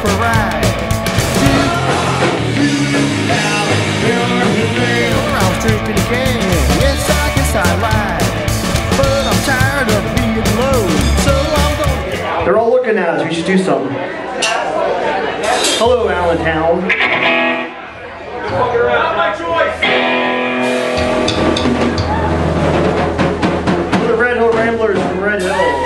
for a ride. I'll take it again. Yes, I guess I lied, but I'm tired of being alone, so I'm going. They're all looking at us. We should do something. Hello, Allentown. Not my choice. The Red Hill Ramblers from Red Hill.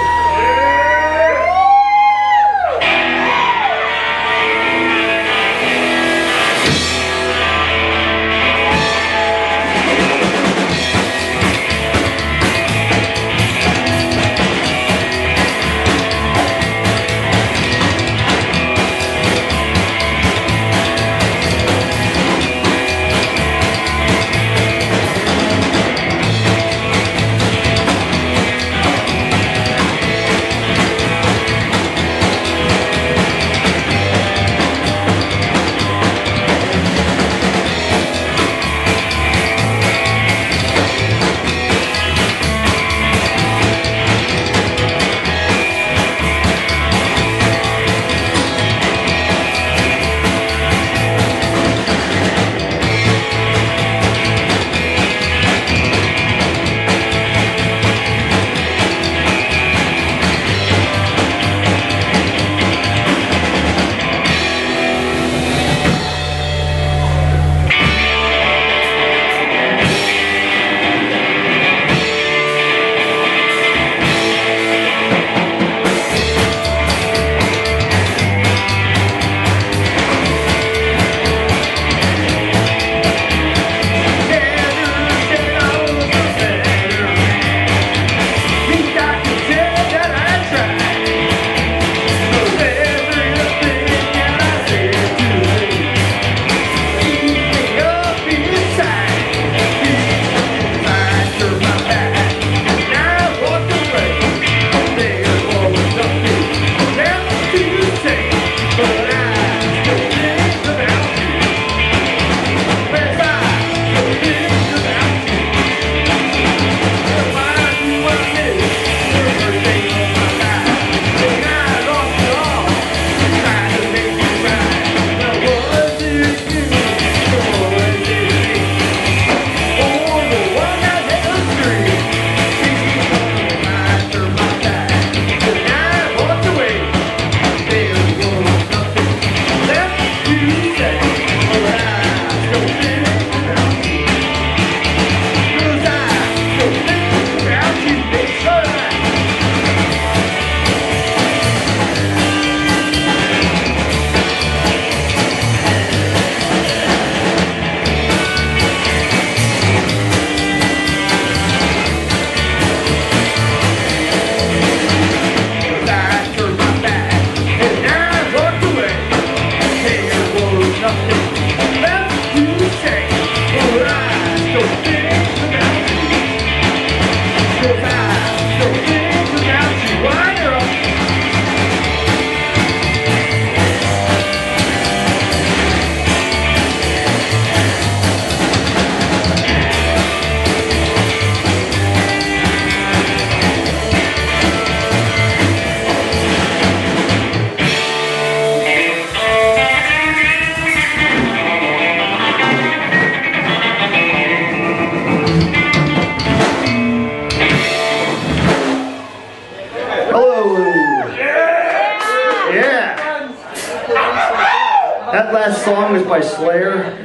That last song was by Slayer.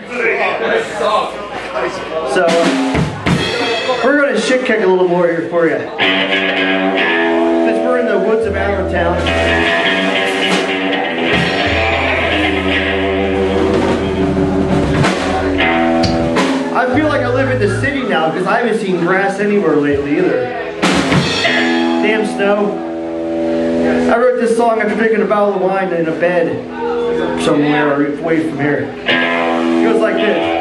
So, we're going to shit kick a little more here for you. Since we're in the woods of Allentown. I feel like I live in the city now because I haven't seen grass anywhere lately either. Damn snow. I wrote this song after drinking a bottle of wine in a bed. Somewhere away from here. It goes like this.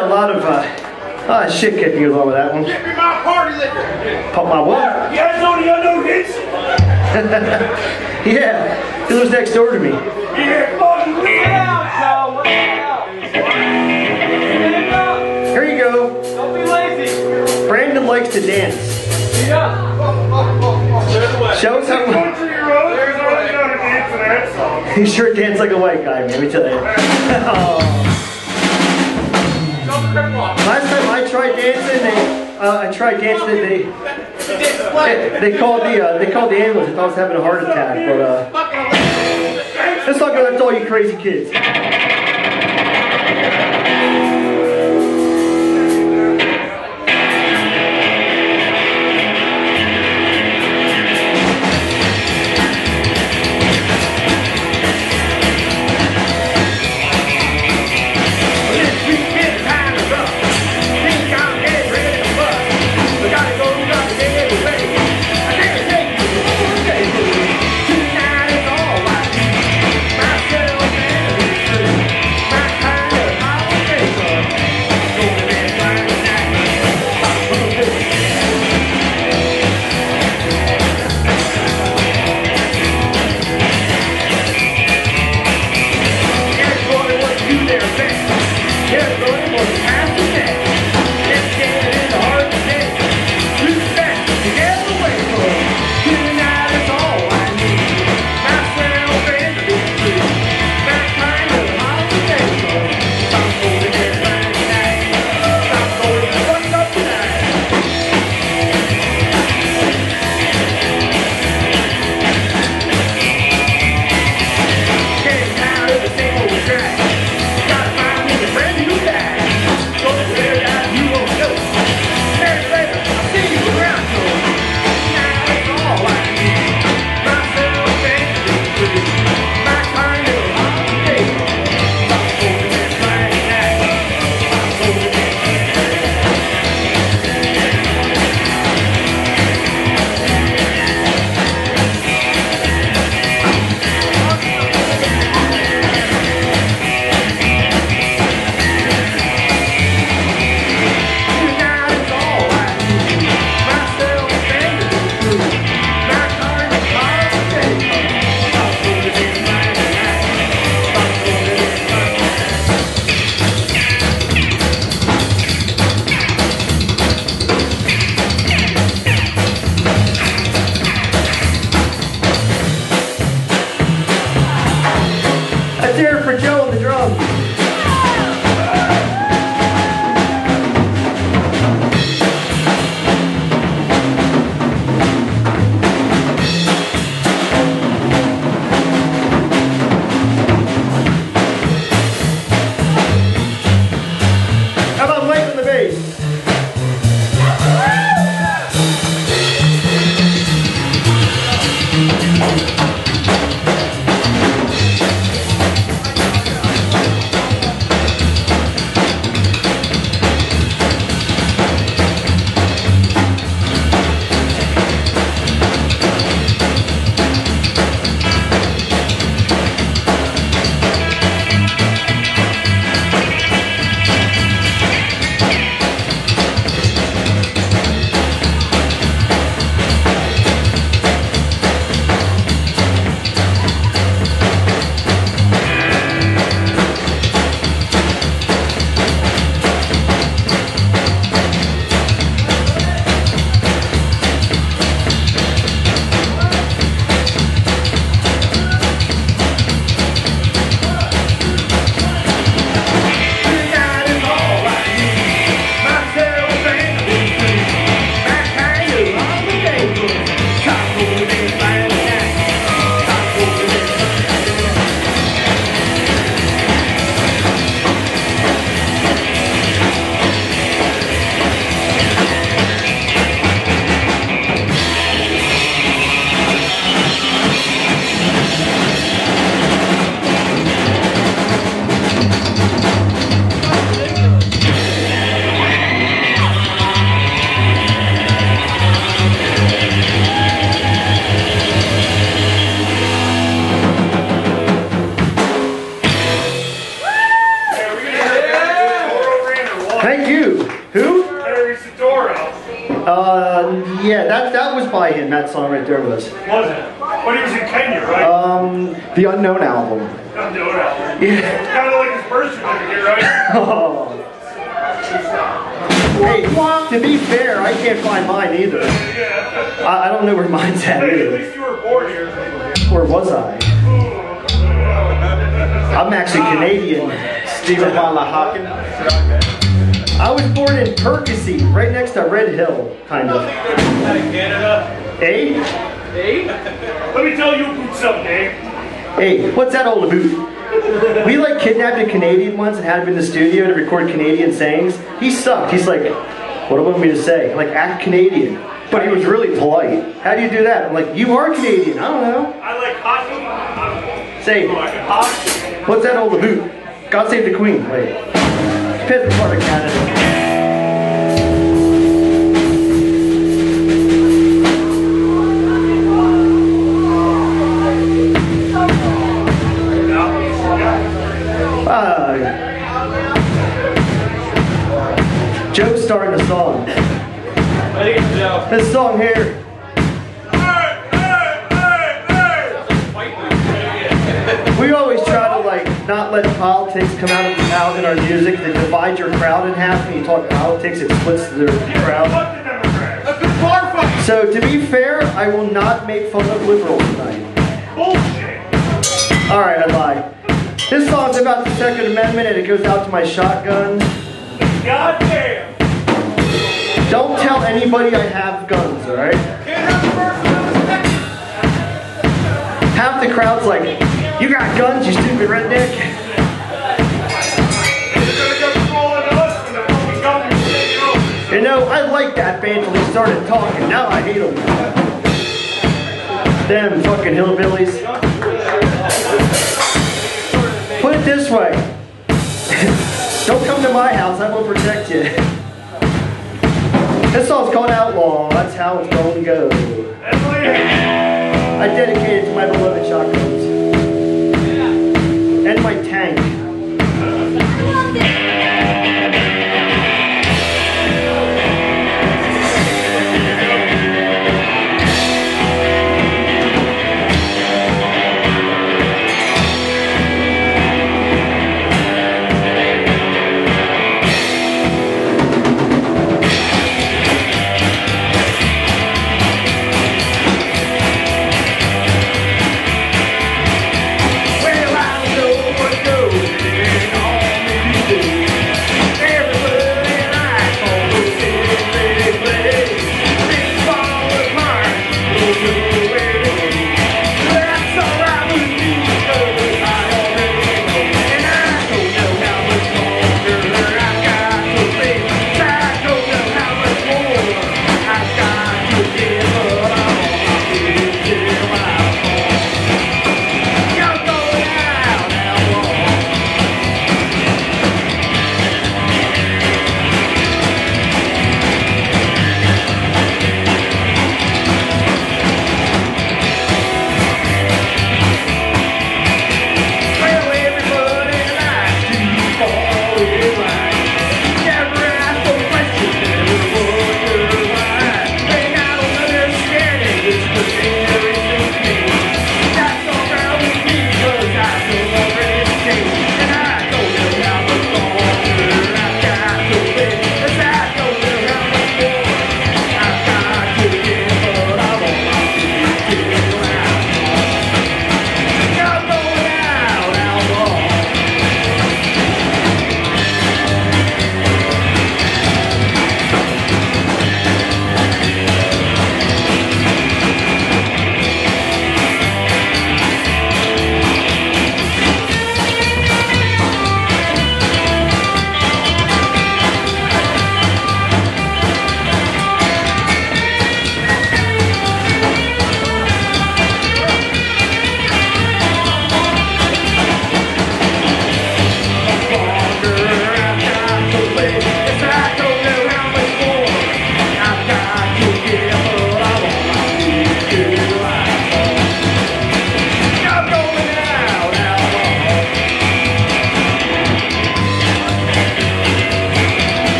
had a lot of shit kicking along with that one. Give me my party liquor. Pop my what? You guys know the unknown hits? Yeah, he lives next door to me. Yeah, fucking way out, y'all. Stand up. Here you go. Don't be lazy. Brandon likes to dance. Yeah. Show us how much. He sure danced like a white guy, man, let me tell you. Last time I tried dancing, they called the ambulance. I thought I was having a heart attack, but let's talk about all you crazy kids. Yeah. Thank you. Who? Harry Sidoro. Yeah, that was by him. That song right there was. Was it? But he was in Kenya, right? The Unknown album. The Unknown album. Yeah. Kind of like his birth certificate, right? Oh. Hey, to be fair, I can't find mine either. Yeah. I don't know where mine's at either. At least you were born here. Or was I? I'm actually Canadian. Stephen von Lahachen. I was born in Perkasie, right next to Red Hill, kind of. Canada. Hey? Hey? Let me tell you something, eh? Hey, what's that all about? We like kidnapped a Canadian once and had him in the studio to record Canadian sayings. He sucked. He's like, what do you want me to say? I'm like, act Canadian. But he was really polite. How do you do that? I'm like, you are Canadian. I don't know. I like hockey. Say, hockey. What's that old hoot? God save the Queen. Wait. Fifth part of Canada. Joe's starting the song. This song here. We always try to like not let politics come out in our music. They divide your crowd in half when you talk politics. It splits the crowd. So to be fair, I will not make fun of liberals tonight. Bullshit. All right, I lied. This song's about the Second Amendment and it goes out to my shotgun. Goddamn! Don't tell anybody I have guns, alright? Half the crowd's like, you got guns, you stupid redneck. You know, I liked that band till they started talking, now I hate them. Damn fucking hillbillies. Put it this way, don't come to my house, I will protect you. This song's called Outlaw, that's how it's going to go. I dedicate it to my beloved shotguns. And my tank. Go!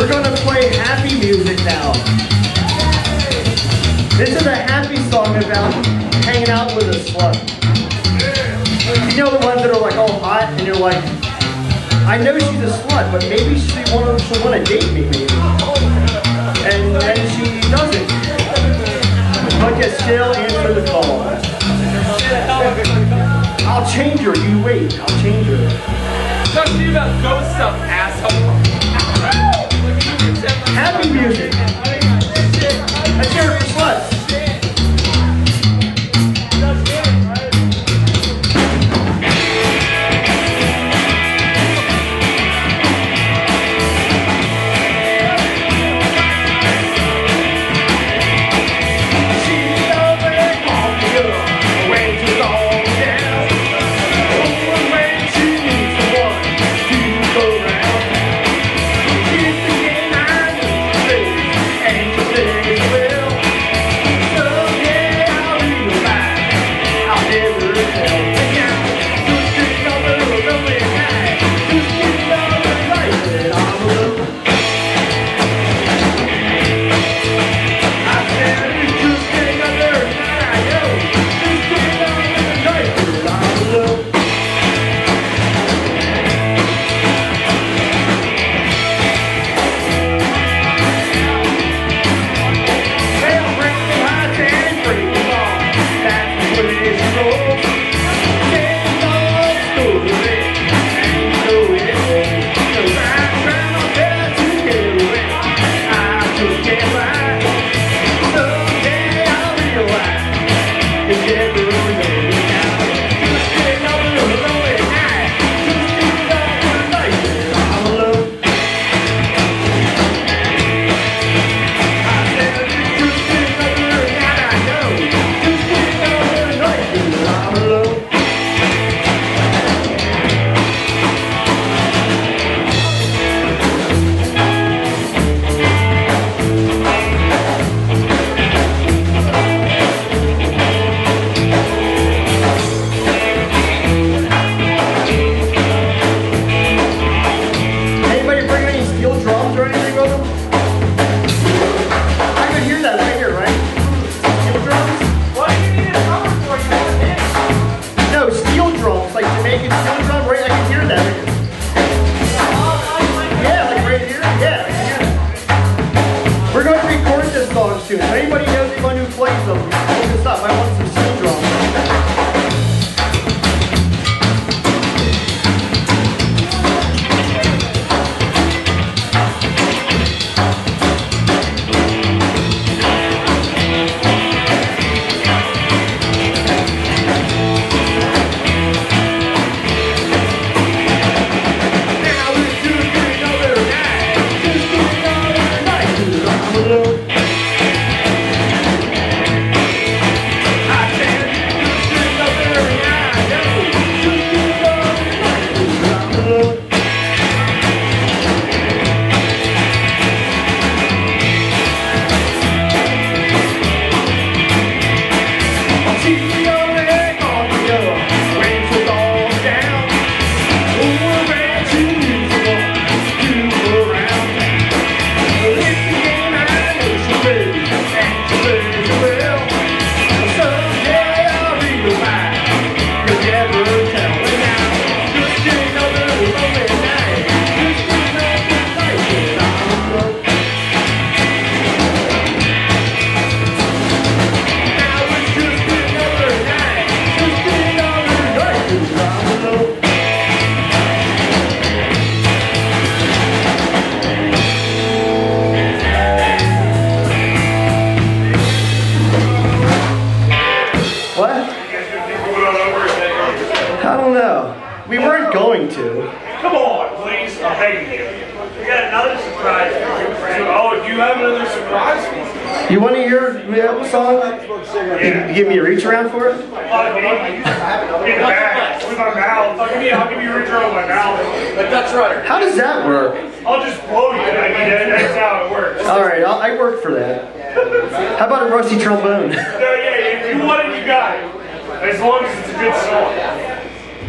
We're gonna play happy music now. This is a happy song about hanging out with a slut. You know the ones that are like all hot and you're like, I know she's a slut, but maybe she'll want to date me maybe. And then she doesn't. But you still answer the call. I'll change her, you wait, I'll change her. Talk to me about ghost stuff, asshole. Happy music. Let's hear it for sluts.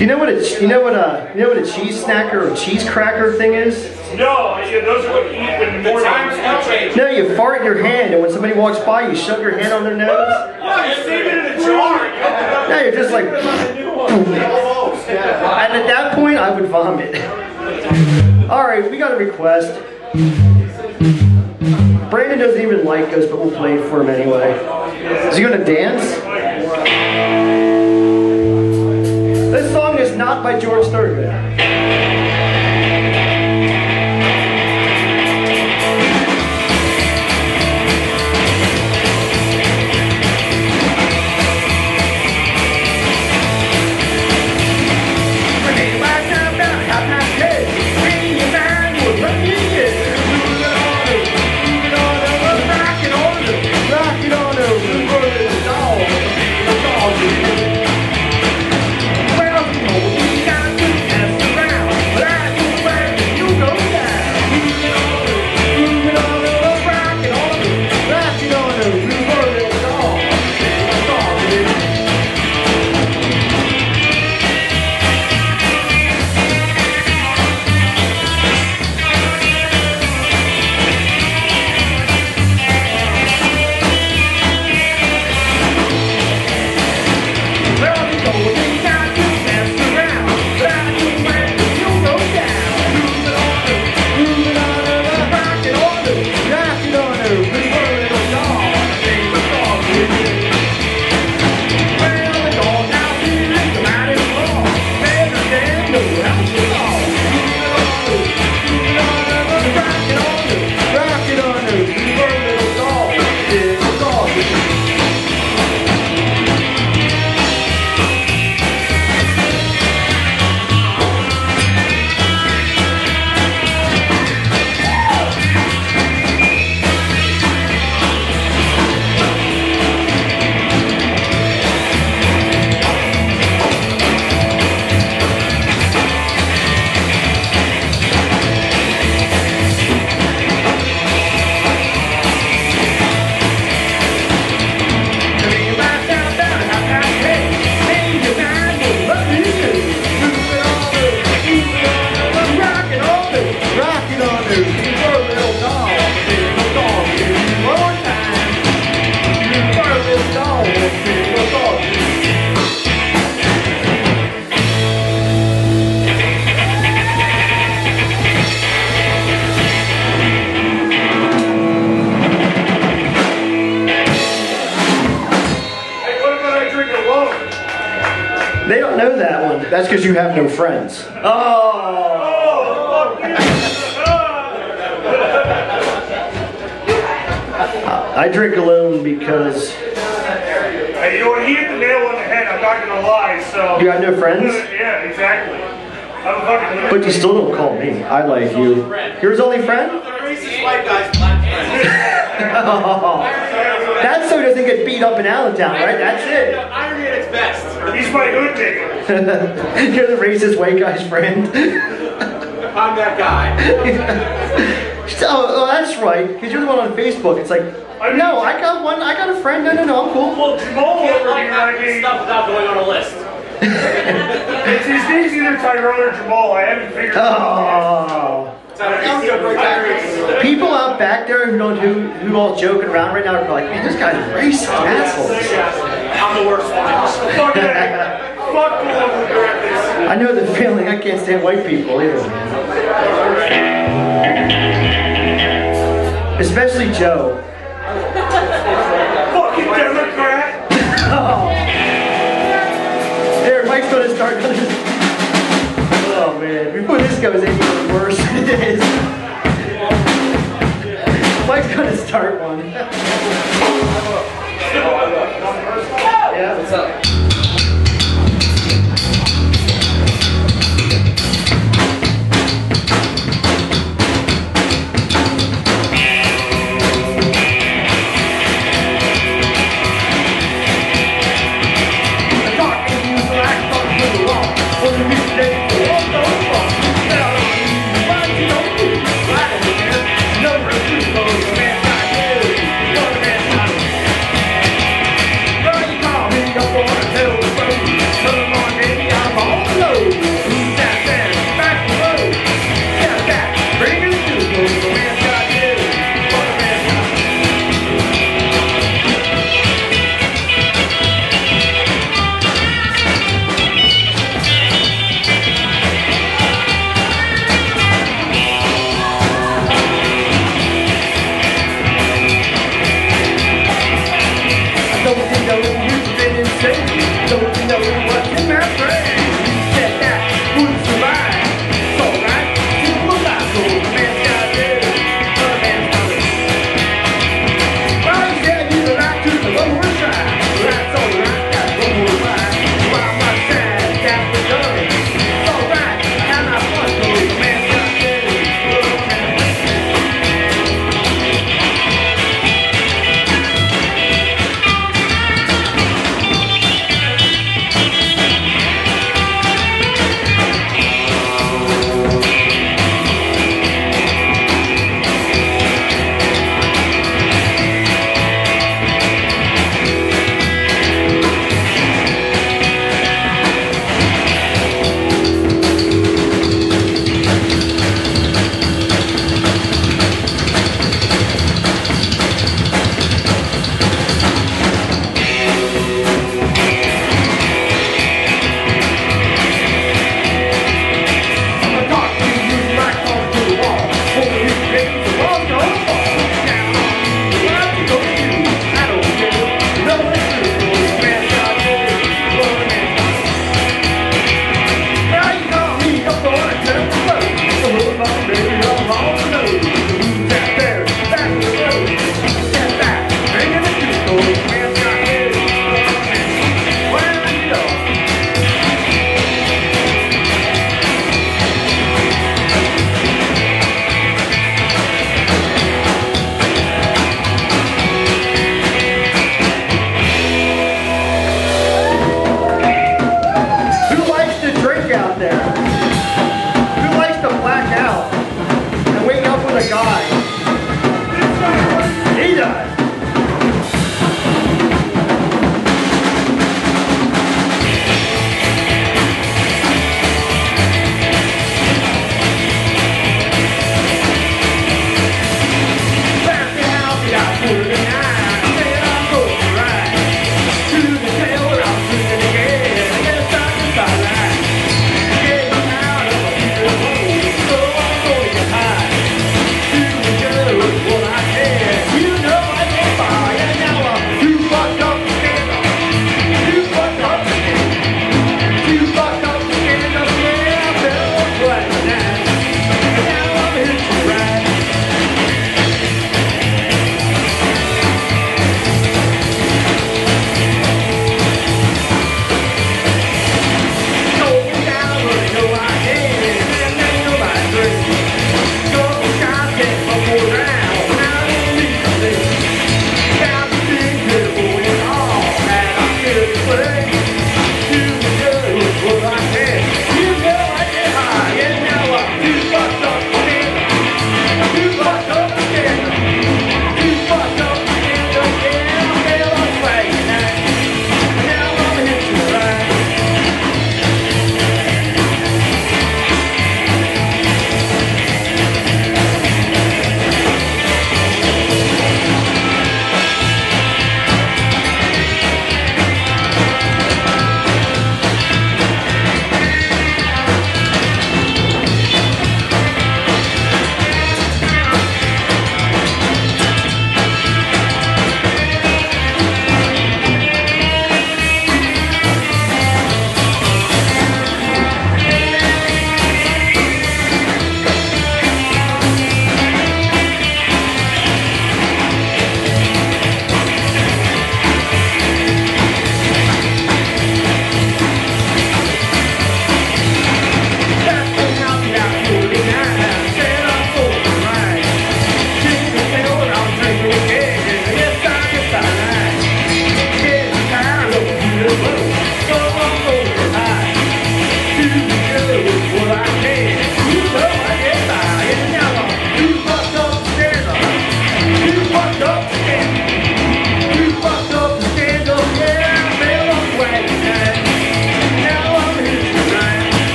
You know what a cheese snacker or cheese cracker thing is? No, those are what you eat when the times now change. No, you fart in your hand, and when somebody walks by, you shove your hand on their nose. No, you save it in a jar. No, you're just like. And at that point, I would vomit. All right, we got a request. Brandon doesn't even like those, but we'll play it for him anyway. Is he gonna dance? This song is not by George Thorogood. That's because you have no friends. Oh! I drink alone because. Hey, you know what? He hit the nail on the head. I'm not gonna lie. So. You got no friends? Yeah, exactly. I'm fucking. But you still don't call me. I like you. You're his only friend? Racist white guy's black friend. That's so he doesn't get beat up in Allentown, right? That's it. Irony at its best. He's my hood digger. You're the racist white guy's friend. I'm that guy. So, oh, that's right, because you're the one on Facebook. It's like, I mean, no, I got a friend. No, I'm cool. Well, Jamal over here, I mean, stuff without going on a list. It's either Tyrone or Jamal. I haven't figured. Oh. People out back there who all joking around right now are like, man, this guy's a racist asshole. I'm the worst one. Fuck that. Fuck, I regret this. I know the feeling. I can't stand white people either. Especially Joe. Fucking Democrat. Oh. There, Mike's gonna start. Oh man, before this goes any worse than it is. Mike's gonna start one. Yeah, what's up? Come on.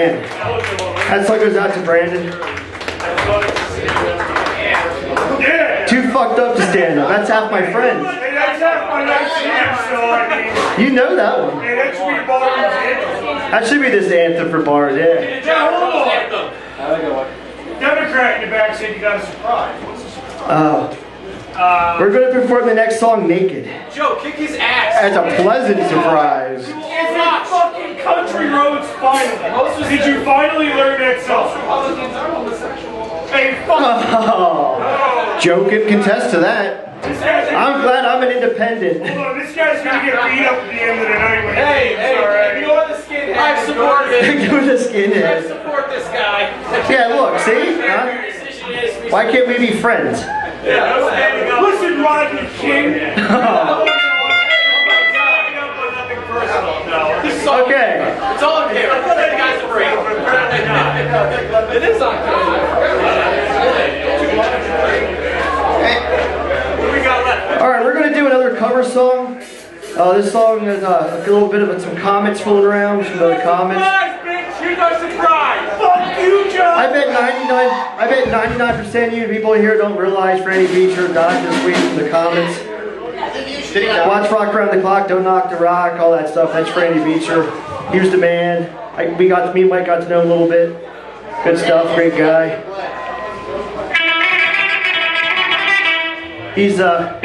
Brandon. That sucker's out to Brandon. Too fucked up to stand up. That's half my friends. You know that one. That should be this anthem for bars, yeah. Democrat in the back said you got a surprise. What's a surprise? We're going to perform the next song naked. Joe, kick his ass. As a pleasant surprise. It's not fucking Country Roads finally. Did you finally learn that song? Hey, fuck. Oh. Joe can contest to that. I'm glad I'm an independent. Hold on, this guy's going to get beat up at the end of the night. When hey, you're the skinhead. I support it. You're the skinhead. I support this guy. Yeah, look, see? Huh? Why can't we be friends? Yeah, listen, Rodney King. Okay. It's all okay. That guy's free. It is on camera. Alright, we're going to do another cover song. This song is a little bit of some comments floating around. Some other comments. Here's our surprise! Fuck you, Joe! I bet 99% of you people here don't realize Franny Beecher died this week from the comments. Watch Rock Around the Clock, Don't Knock the Rock, all that stuff. That's Franny Beecher. He was the man. Me and Mike got to know him a little bit. Good stuff, great guy. He's a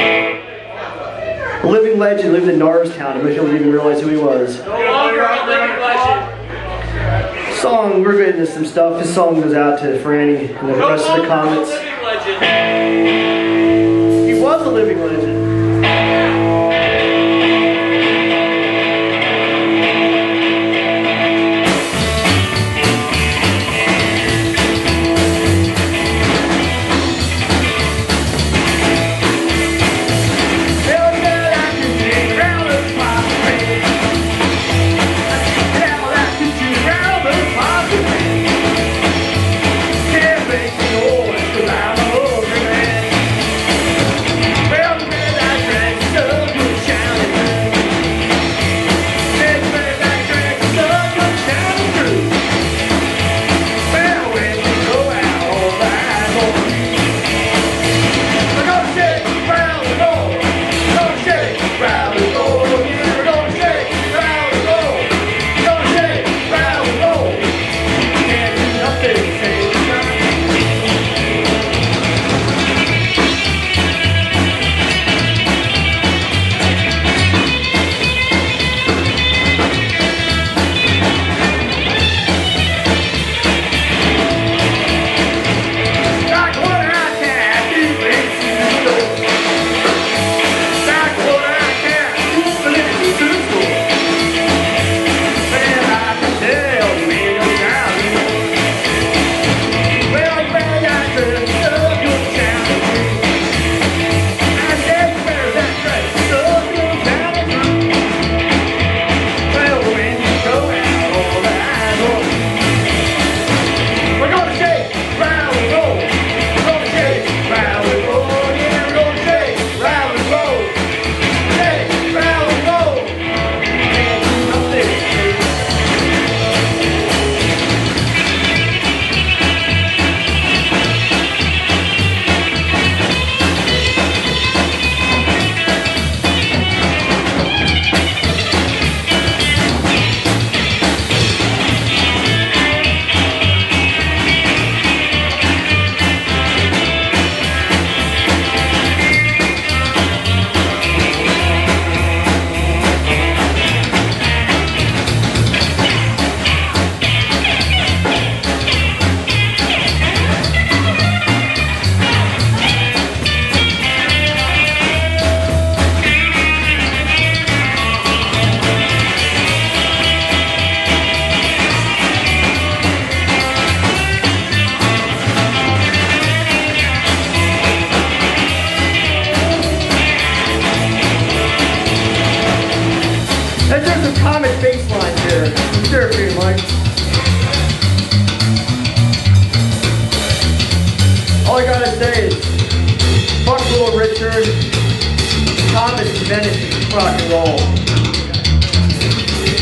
living legend, lived in Norristown. I wish you didn't even realize who he was. Song, we're getting into some stuff. His song goes out to Franny and the rest of the comments. He was a living legend.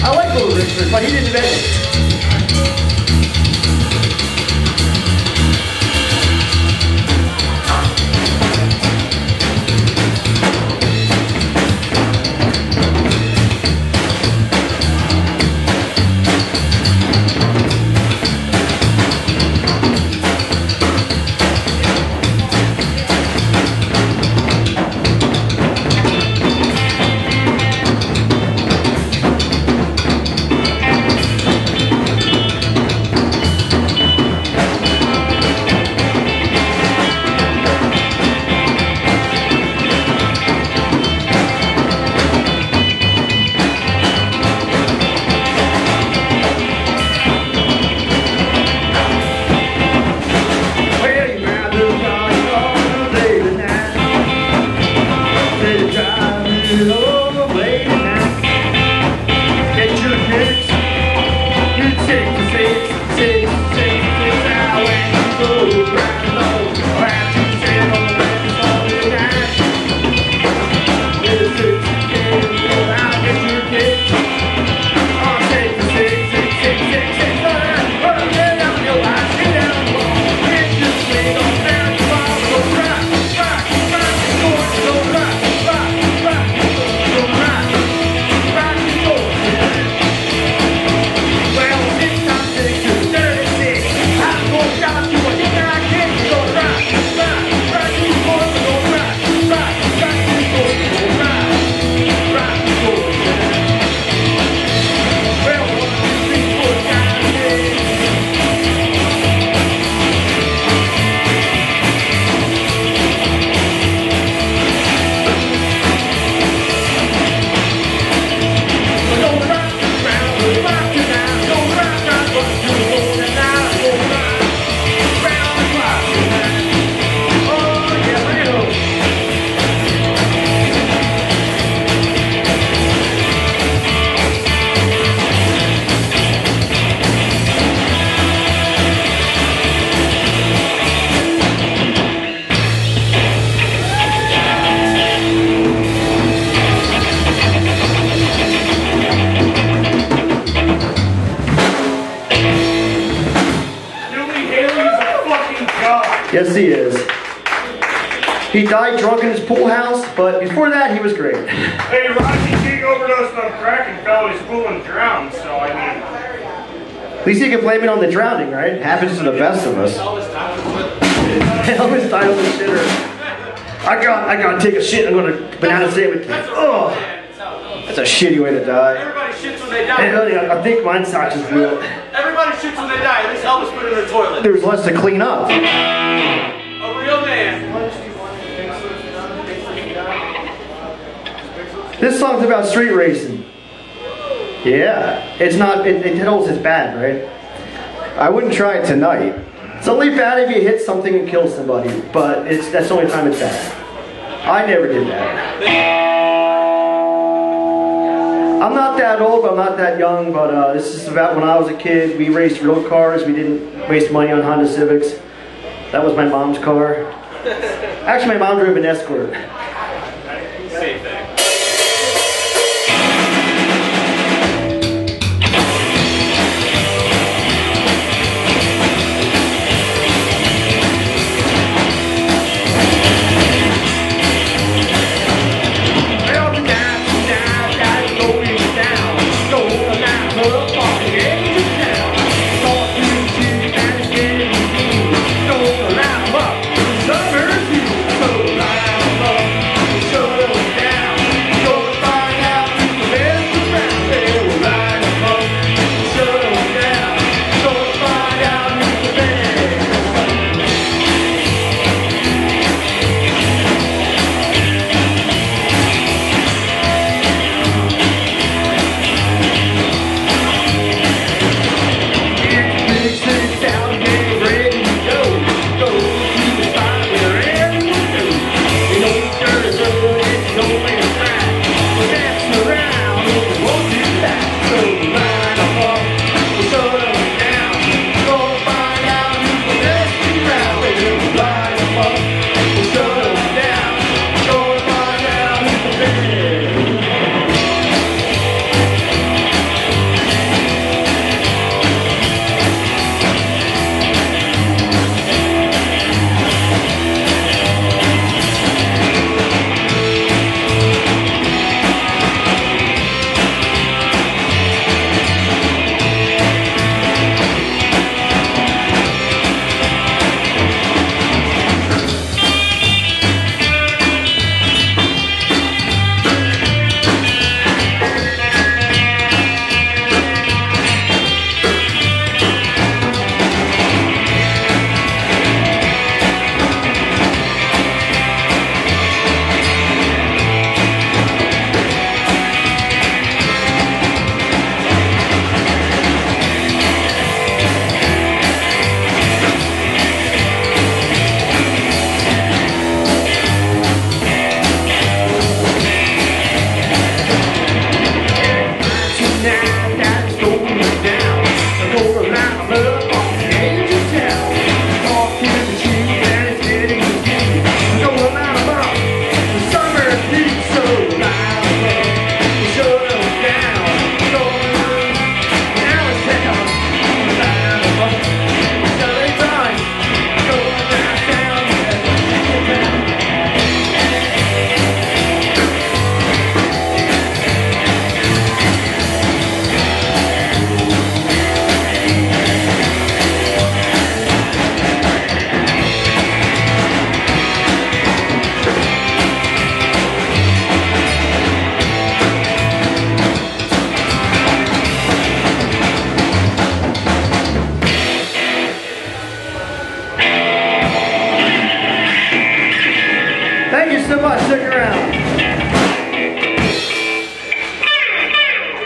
I like Little Richard, but he didn't invent it. Yes, he is. He died drunk in his pool house, but before that, he was great. Hey, Rodney King overdosed on crack and fell in his pool and drowned, so I mean... At least you can blame it on the drowning, right? It happens to the best of us. Elvis died on the shitter. I gotta take a shit, I'm gonna banana sandwich. Oh, that's a shitty way to die. Everybody shits when they die. Really, I think mine's not just real. Everybody shits when they die, at least Elvis put it in the toilet. There was less to clean up. A real man. This song's about street racing. Yeah, it's not, it tells it's bad, right? I wouldn't try it tonight. It's only bad if you hit something and kill somebody, but that's the only time it's bad. I never did that. I'm not that old, but I'm not that young, but this is about when I was a kid. We raced real cars. We didn't waste money on Honda Civics. That was my mom's car. Actually, my mom drove an Escort. Same thing.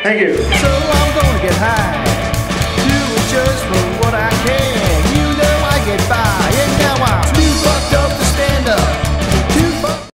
Thank you. So I'm gonna get high, do it just for